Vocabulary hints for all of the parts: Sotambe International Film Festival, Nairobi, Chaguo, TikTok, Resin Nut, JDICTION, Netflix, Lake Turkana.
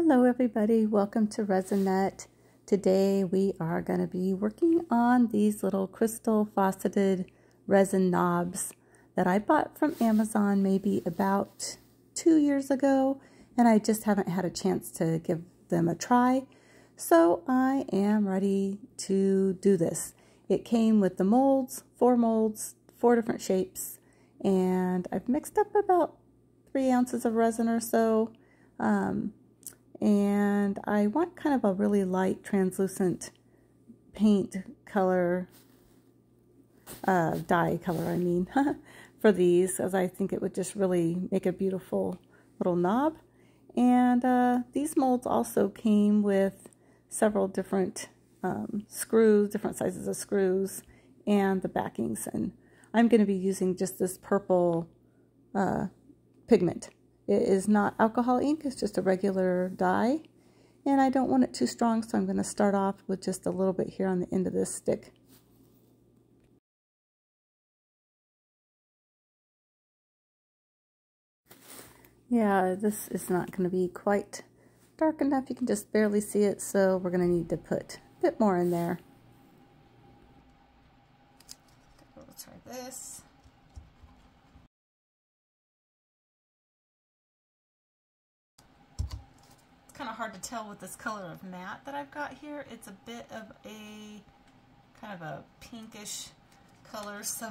Hello everybody, welcome to Resin Nut. Today we are going to be working on these little crystal faceted resin knobs that I bought from Amazon maybe about 2 years ago, and I just haven't had a chance to give them a try. So I am ready to do this. It came with the molds, 4 different shapes, and I've mixed up about 3 ounces of resin or so. And I want kind of a really light translucent paint color, dye color I mean, for these, as I think it would just really make a beautiful little knob. And these molds also came with several different screws, different sizes of screws, and the backings. And I'm going to be using just this purple pigment. It is not alcohol ink, it's just a regular dye, and I don't want it too strong, so I'm going to start off with just a little bit here on the end of this stick. Yeah, this is not going to be quite dark enough. You can just barely see it, so we're going to need to put a bit more in there. Let's try this. Kind of hard to tell with this color of matte that I've got here. It's a bit of a kind of a pinkish color, so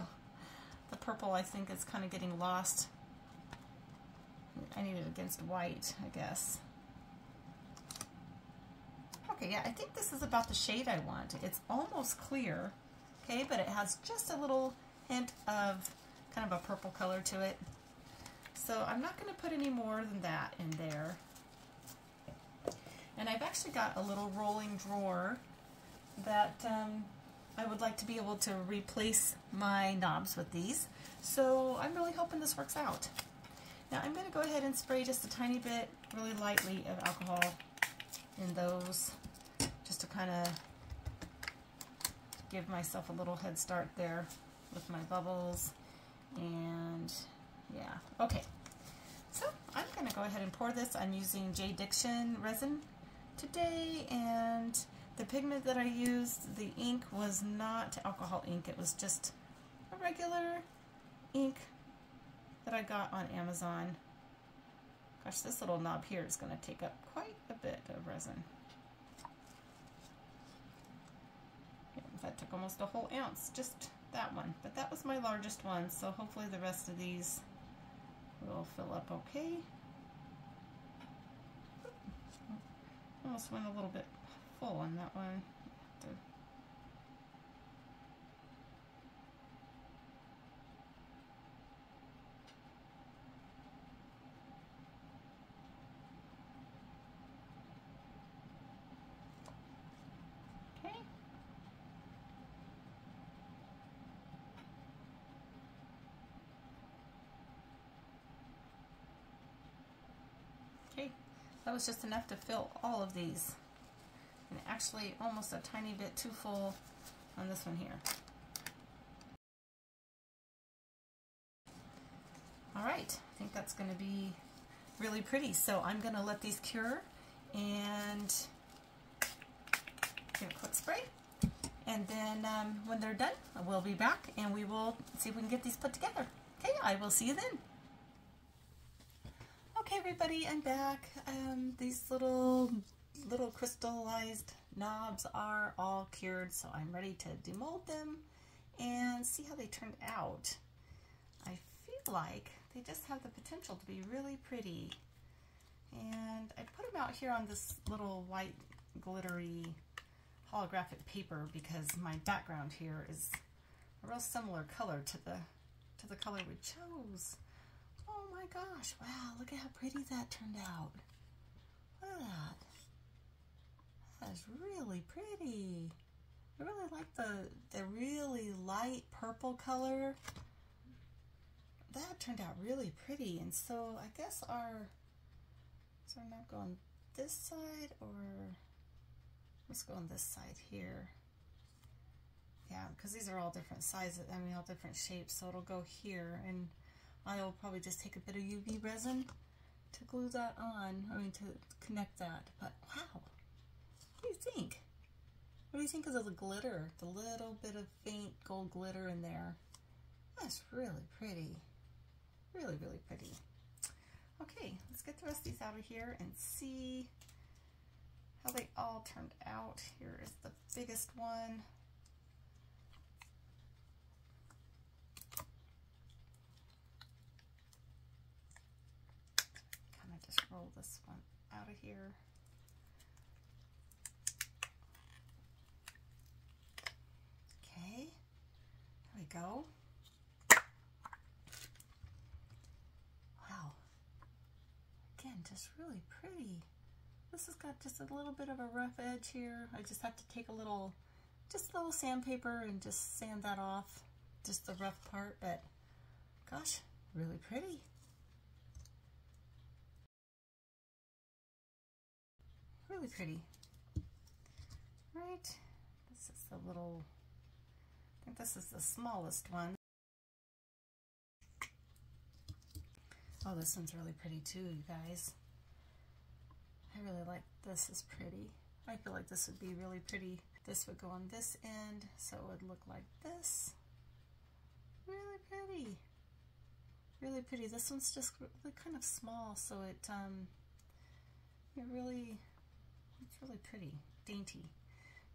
the purple I think is kind of getting lost. I need it against white, I guess. Okay, yeah, I think this is about the shade I want. It's almost clear, okay, but it has just a little hint of kind of a purple color to it. So I'm not going to put any more than that in there. And I've actually got a little rolling drawer that I would like to be able to replace my knobs with these. So I'm really hoping this works out. Now I'm going to go ahead and spray just a tiny bit, really lightly, of alcohol in those, just to kind of give myself a little head start there with my bubbles. And yeah, okay. So I'm going to go ahead and pour this. I'm using JDICTION resin today, and the pigment that I used, the ink, was not alcohol ink. It was just a regular ink that I got on Amazon. Gosh, this little knob here is going to take up quite a bit of resin. Yeah, that took almost a whole ounce, just that one, but that was my largest one, so hopefully the rest of these will fill up okay. Almost went a little bit full on that one. Okay. Okay. That was just enough to fill all of these, and actually almost a tiny bit too full on this one here. All right, I think that's going to be really pretty. So I'm going to let these cure and give it a quick spray. And then when they're done, we'll be back and we will see if we can get these put together. Okay, I will see you then. Okay everybody, I'm back. These little crystallized knobs are all cured, so I'm ready to demold them and see how they turned out. I feel like they just have the potential to be really pretty. And I put them out here on this little white glittery holographic paper because my background here is a real similar color to the color we chose. Oh my gosh, wow, look at how pretty that turned out. Look at that. That is really pretty. I really like the really light purple color. That turned out really pretty. And so I guess so I'm not going this side, or let's go on this side here. Yeah, because these are all different sizes, I mean all different shapes, so it'll go here, and I'll probably just take a bit of UV resin to glue that on, I mean to connect that, but wow, what do you think? What do you think of the glitter? The little bit of faint gold glitter in there. That's really pretty. Really, really pretty. Okay, let's get the rest of these out of here and see how they all turned out. Here is the biggest one. Kind of just roll this one out of here. Okay, there we go. Wow, again, just really pretty. This has got just a little bit of a rough edge here. I just have to take a little sandpaper and just sand that off, just the rough part, but gosh, really pretty. Really pretty. All right, this is the little, I think this is the smallest one. Oh, this one's really pretty too, you guys. I really like this, is pretty. I feel like this would be really pretty. This would go on this end, so it would look like this. Really pretty. Really pretty. This one's just really kind of small, so it's really pretty, dainty.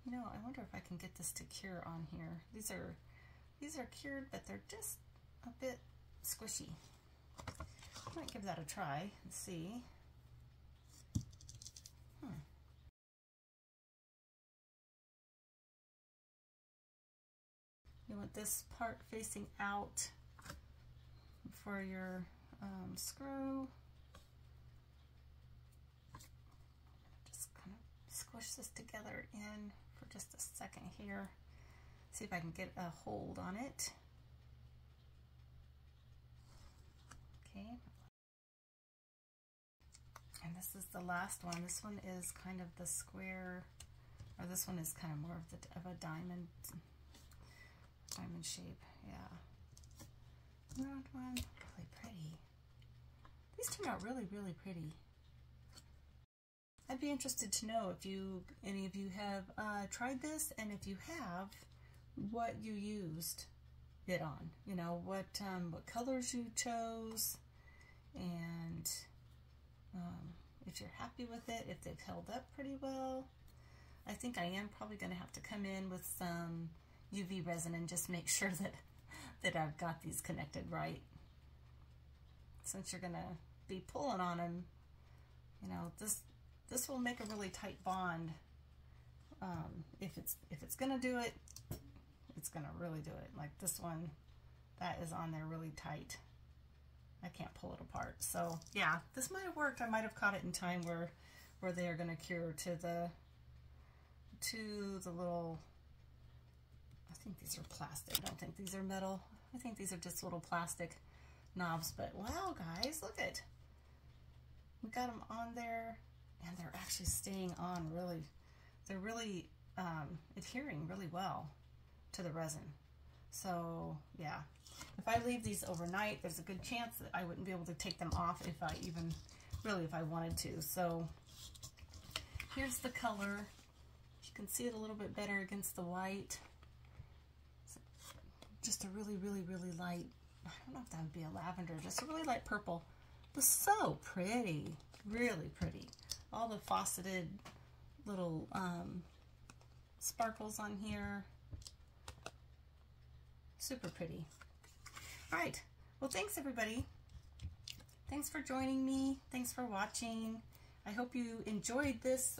You know, I wonder if I can get this to cure on here. These are cured, but they're just a bit squishy. I might give that a try and see. You want this part facing out for your screw. Just kind of squish this together in for just a second here. See if I can get a hold on it. Okay. And this is the last one. This one is kind of the square, or this one is kind of more of a diamond. Diamond shape, yeah. Round one, really pretty. These turned out really, really pretty. I'd be interested to know if any of you have tried this, and if you have, what you used it on. You know, what colors you chose, and if you're happy with it, if they've held up pretty well. I think I am probably going to have to come in with some UV resin and just make sure that I've got these connected right. Since you're gonna be pulling on them, you know, this will make a really tight bond. If it's gonna do it, it's gonna really do it. Like this one, that is on there really tight. I can't pull it apart. So yeah, this might have worked. I might have caught it in time where they are gonna cure to the little. I think these are plastic. I don't think these are metal. I think these are just little plastic knobs, but wow, guys, look it. We got them on there, and they're actually staying on really. They're really adhering really well to the resin. So yeah, if I leave these overnight, there's a good chance that I wouldn't be able to take them off if I wanted to. So here's the color. You can see it a little bit better against the white. Just a really, really, really light, I don't know if that would be a lavender, just a really light purple. It was so pretty, really pretty. All the faceted little sparkles on here. Super pretty. All right, well, thanks everybody. Thanks for joining me. Thanks for watching. I hope you enjoyed this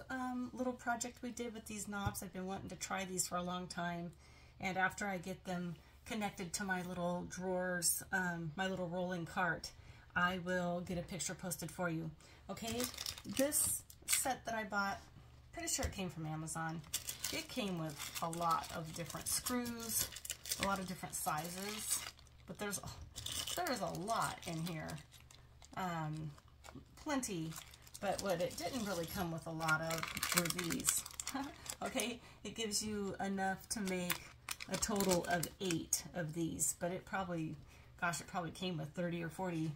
little project we did with these knobs. I've been wanting to try these for a long time. And after I get them connected to my little drawers, my little rolling cart, I will get a picture posted for you. Okay, this set that I bought, pretty sure it came from Amazon. It came with a lot of different screws, a lot of different sizes, but there's a lot in here, plenty, but what it didn't really come with a lot of were these. Okay, it gives you enough to make a total of 8 of these, but it probably came with 30 or 40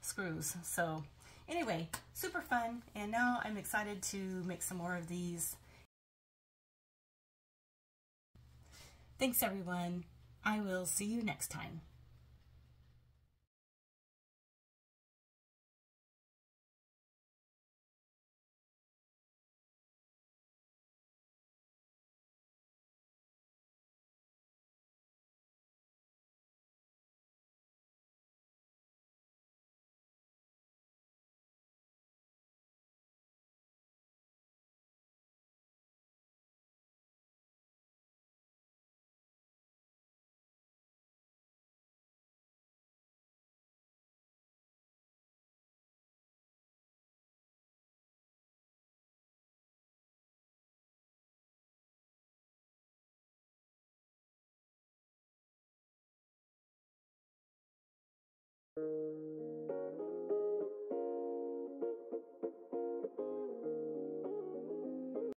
screws. So Anyway, super fun, and now I'm excited to make some more of these. Thanks everyone. I will see you next time.